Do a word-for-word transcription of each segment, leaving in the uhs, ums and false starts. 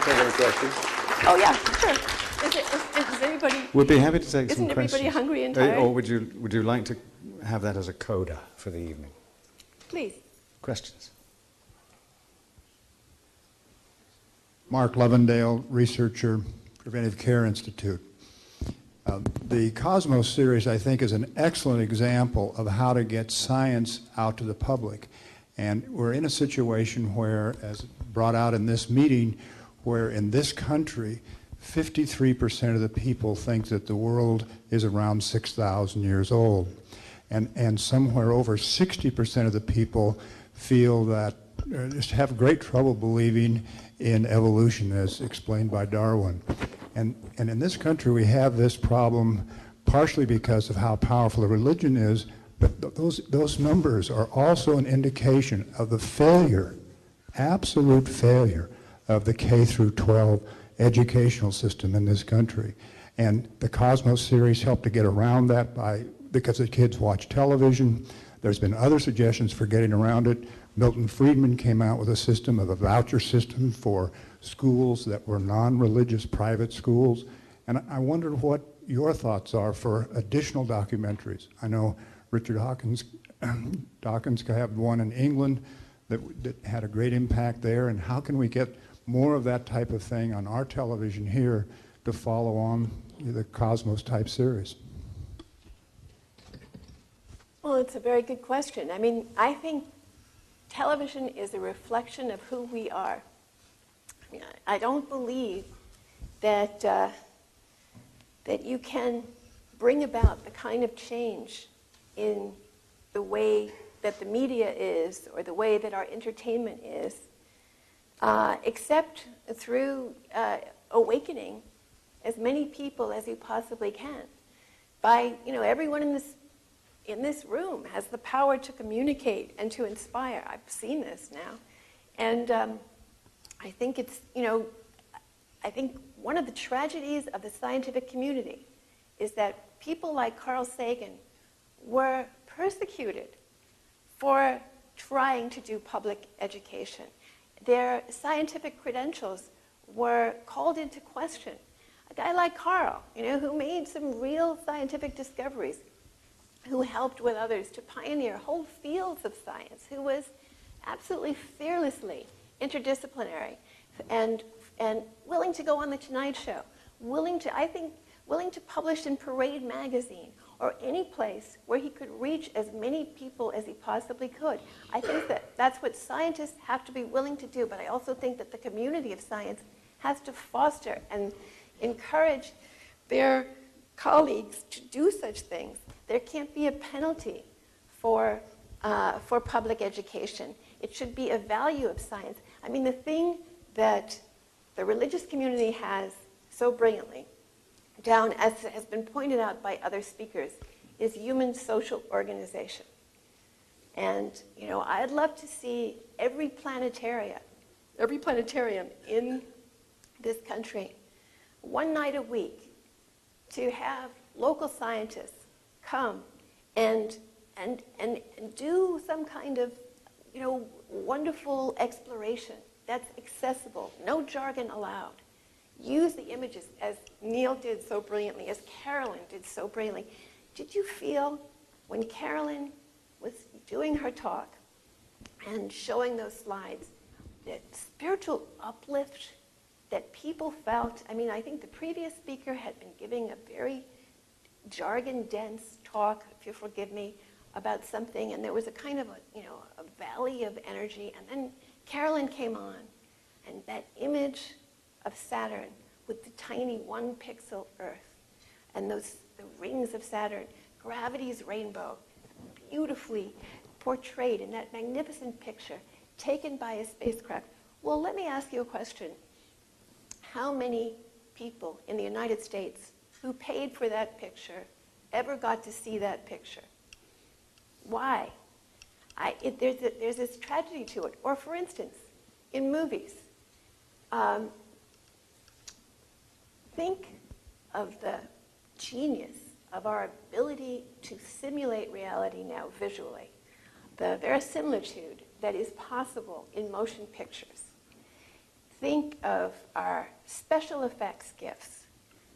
can take any questions. Oh, yeah, sure. Is it, is, is anybody... We'd be happy to take some questions. Isn't everybody hungry and tired? Or would you, would you like to have that as a coda for the evening? Please. Questions? Mark Levendale, researcher, Preventive Care Institute. Uh, the Cosmos series, I think, is an excellent example of how to get science out to the public. And we're in a situation where, as brought out in this meeting, where in this country, fifty-three percent of the people think that the world is around six thousand years old. And, and somewhere over sixty percent of the people feel that, uh, just have great trouble believing in evolution as explained by Darwin. And, and in this country we have this problem partially because of how powerful a religion is, but th those, those numbers are also an indication of the failure, absolute failure, of the K through twelve educational system in this country. And the Cosmos series helped to get around that by, because the kids watch television. There's been other suggestions for getting around it. Milton Friedman came out with a system of a voucher system for schools that were non-religious private schools. And I wonder what your thoughts are for additional documentaries. I know Richard Dawkins, Dawkins had one in England that, that had a great impact there. And how can we get more of that type of thing on our television here to follow on the Cosmos type series? Well, it's a very good question. I mean, I think television is a reflection of who we are. I mean, I don't believe that, uh, that you can bring about the kind of change in the way that the media is or the way that our entertainment is, uh, except through uh, awakening as many people as you possibly can. By, you know, everyone in this in this room has the power to communicate and to inspire. I've seen this now. And um, I think it's, you know, I think one of the tragedies of the scientific community is that people like Carl Sagan were persecuted for trying to do public education. Their scientific credentials were called into question. A guy like Carl, you know, who made some real scientific discoveries, who helped with others to pioneer whole fields of science, who was absolutely fearlessly interdisciplinary and, and willing to go on The Tonight Show, willing to, I think, willing to publish in Parade Magazine or any place where he could reach as many people as he possibly could. I think that that's what scientists have to be willing to do, but I also think that the community of science has to foster and encourage their colleagues to do such things. There can't be a penalty for, uh, for public education. It should be a value of science. I mean, the thing that the religious community has so brilliantly down, as has been pointed out by other speakers, is human social organization. And, you know, I'd love to see every planetarium, every planetarium in this country, one night a week, to have local scientists come and, and, and, and do some kind of, you know, wonderful exploration that's accessible, no jargon allowed. Use the images as Neil did so brilliantly, as Carolyn did so brilliantly. Did you feel when Carolyn was doing her talk and showing those slides, that spiritual uplift that people felt? I mean, I think the previous speaker had been giving a very jargon-dense talk, if you forgive me, about something, and there was a kind of a, you know, a valley of energy, and then Carolyn came on, and that image of Saturn with the tiny one-pixel Earth, and those the rings of Saturn, gravity's rainbow, beautifully portrayed in that magnificent picture taken by a spacecraft. Well, let me ask you a question. How many people in the United States who paid for that picture ever got to see that picture? Why? I, it, there's, a, there's this tragedy to it. Or for instance, in movies, um, think of the genius of our ability to simulate reality now visually, the verisimilitude that is possible in motion pictures. think of our special effects gifts,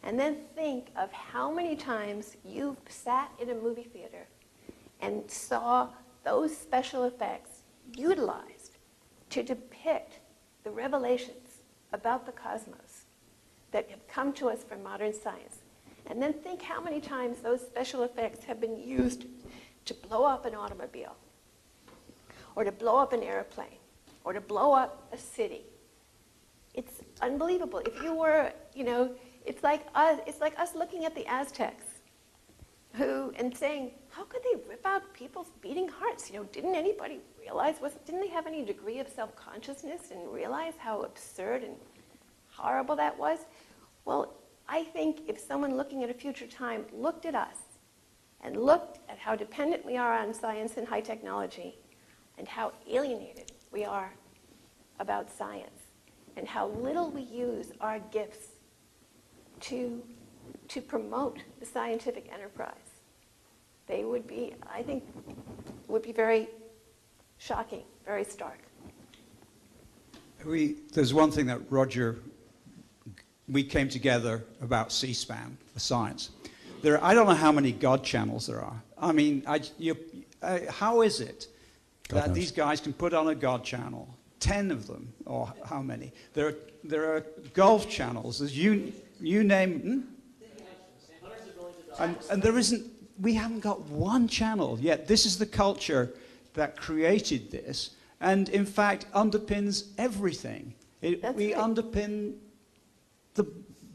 and then think of how many times you've sat in a movie theater and saw those special effects utilized to depict the revelations about the cosmos that have come to us from modern science. And then think how many times those special effects have been used to blow up an automobile, or to blow up an airplane, or to blow up a city. It's unbelievable. If you were, you know, it's like us, it's like us looking at the Aztecs who, and saying, how could they rip out people's beating hearts? You know, didn't anybody realize, was, didn't they have any degree of self-consciousness and realize how absurd and horrible that was? Well, I think if someone looking at a future time looked at us and looked at how dependent we are on science and high technology, and how alienated we are about science, and how little we use our gifts to, to promote the scientific enterprise, they would be, I think, would be very shocking, very stark. We, there's one thing that Roger, we came together about C SPAN, the science. There are, I don't know how many God channels there are. I mean, I, you, uh, how is it that these guys can put on a God channel, ten of them, or how many? There are, there are golf channels, as you, you name, hmm? and, and there isn't, we haven't got one channel yet. This is the culture that created this, and in fact underpins everything. It, we right. underpin the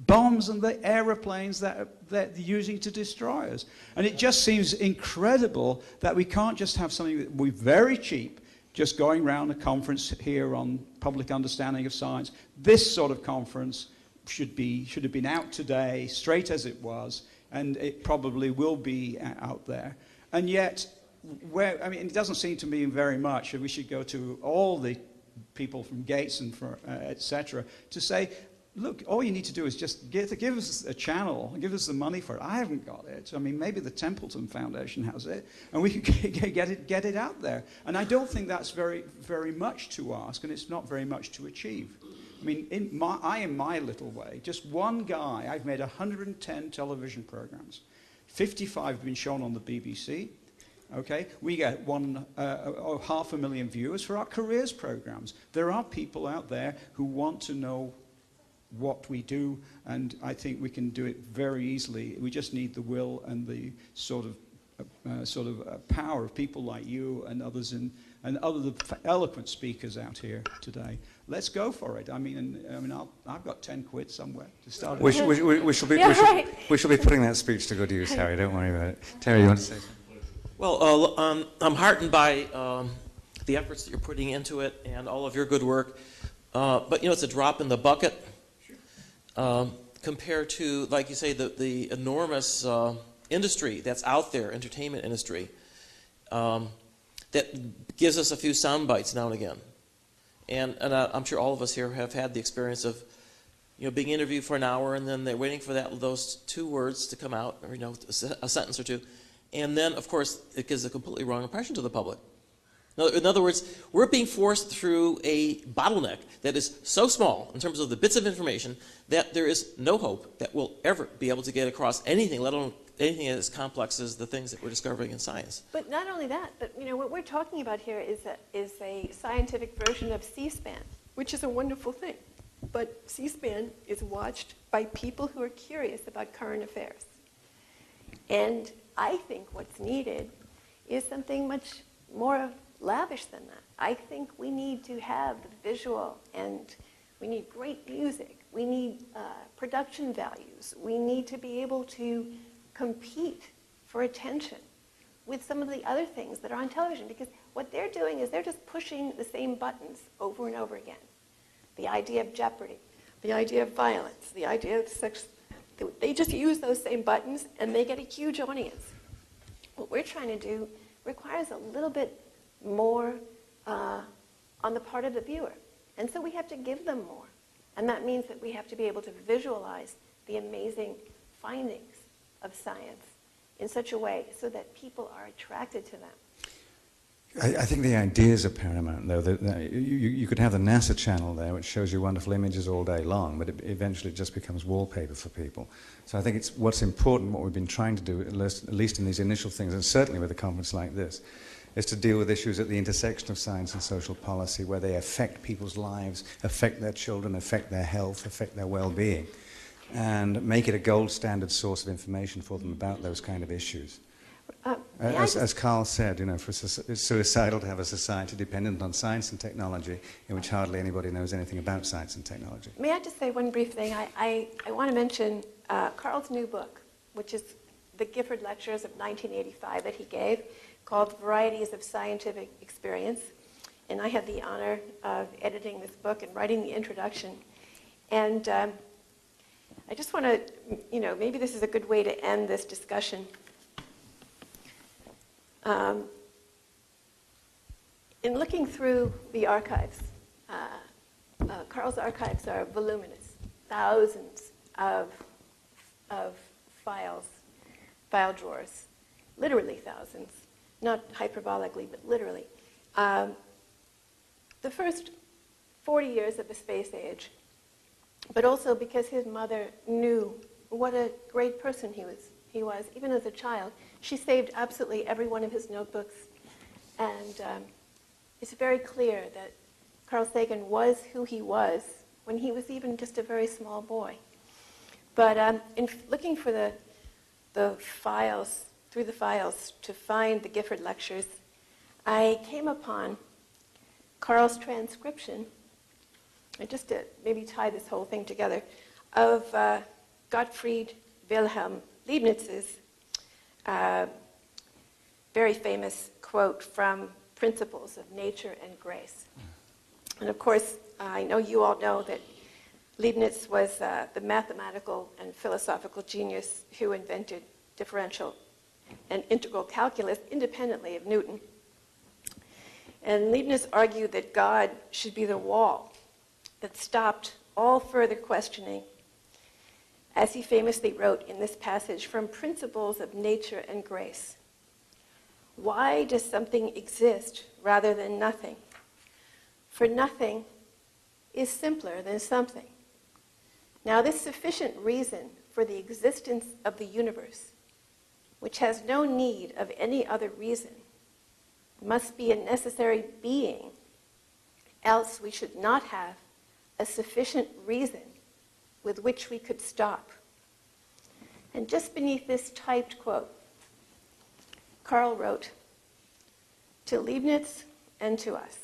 bombs and the aeroplanes that are, they're using to destroy us. And it just seems incredible that we can't just have something that we're very cheap, just going around a conference here on public understanding of science. This sort of conference should be, should have been out today, straight as it was, and it probably will be out there. And yet, where, I mean, it doesn't seem to me very much that we should go to all the people from Gates and for, uh, et cetera, to say, look, all you need to do is just get, give us a channel, give us the money for it. I haven't got it. I mean, maybe the Templeton Foundation has it, and we can get it, get it out there. And I don't think that's very, very much to ask, and it's not very much to achieve. I mean, in my, I, in my little way, just one guy, I've made one hundred ten television programs. fifty-five have been shown on the B B C. Okay, we get one, uh, oh, half a million viewers for our careers programs. There are people out there who want to know what we do, and I think we can do it very easily. We just need the will and the sort of uh, sort of uh, power of people like you and others in, and other eloquent speakers out here today. Let's go for it. I mean, and, I mean, I'll, I've got ten quid somewhere to start. We, sh we, we, we shall be yeah, we, shall, right. we shall be putting that speech to good use, Harry. Don't worry about it. Terry, you want to say something? Well, uh, um, I'm heartened by um, the efforts that you're putting into it and all of your good work. Uh, but you know, it's a drop in the bucket. Um, compared to, like you say, the, the enormous uh, industry that's out there, entertainment industry, um, that gives us a few sound bites now and again. And, and uh, I'm sure all of us here have had the experience of, you know, being interviewed for an hour and then they're waiting for that, those two words to come out, or, you know, a, a sentence or two. And then, of course, it gives a completely wrong impression to the public. Now, in other words, we're being forced through a bottleneck that is so small in terms of the bits of information that there is no hope that we'll ever be able to get across anything, let alone anything as complex as the things that we're discovering in science. But not only that, but you know, what we're talking about here is a, is a scientific version of C SPAN, which is a wonderful thing. But C SPAN is watched by people who are curious about current affairs. And I think what's needed is something much more of lavish than that. I think we need to have the visual, and we need great music. We need uh, production values. We need to be able to compete for attention with some of the other things that are on television, because what they're doing is they're just pushing the same buttons over and over again. The idea of jeopardy, the idea of violence, the idea of sex. They just use those same buttons and they get a huge audience. What we're trying to do requires a little bit more uh, on the part of the viewer. And so we have to give them more. And that means that we have to be able to visualize the amazing findings of science in such a way so that people are attracted to them. I, I think the ideas are paramount, though. The, the, you, you could have the NASA channel there, which shows you wonderful images all day long, but it eventually just becomes wallpaper for people. So I think it's what's important, what we've been trying to do, at least, at least in these initial things, and certainly with a conference like this, is to deal with issues at the intersection of science and social policy, where they affect people's lives, affect their children, affect their health, affect their well-being, and make it a gold standard source of information for them about those kind of issues. Uh, as, as Carl said, you know, for, it's suicidal to have a society dependent on science and technology in which hardly anybody knows anything about science and technology. May I just say one brief thing? I, I, I want to mention uh, Carl's new book, which is the Gifford Lectures of nineteen eighty-five that he gave, called Varieties of Scientific Experience. And I had the honor of editing this book and writing the introduction. And um, I just want to, you know, maybe this is a good way to end this discussion. Um, in looking through the archives, uh, uh, Carl's archives are voluminous, thousands of, of files, file drawers, literally thousands, not hyperbolically, but literally. Um, the first forty years of the space age, but also because his mother knew what a great person he was, he was, even as a child. She saved absolutely every one of his notebooks, and um, it's very clear that Carl Sagan was who he was when he was even just a very small boy. But um, in looking for the, the files, through the files, to find the Gifford Lectures, I came upon Carl's transcription, and just to maybe tie this whole thing together, of uh, Gottfried Wilhelm Leibniz's Uh, very famous quote from Principles of Nature and Grace. And of course, I know you all know that Leibniz was uh, the mathematical and philosophical genius who invented differential and integral calculus independently of Newton. And Leibniz argued that God should be the wall that stopped all further questioning, as he famously wrote in this passage from Principles of Nature and Grace. Why does something exist rather than nothing? For nothing is simpler than something. Now this sufficient reason for the existence of the universe, which has no need of any other reason, must be a necessary being, else we should not have a sufficient reason with which we could stop. And just beneath this typed quote, Carl wrote, to Leibniz and to us,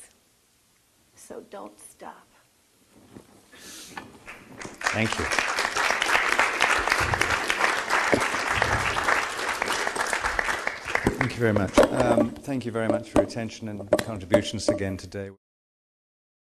so don't stop. Thank you. Thank you very much. Um, thank you very much for your attention and contributions again today.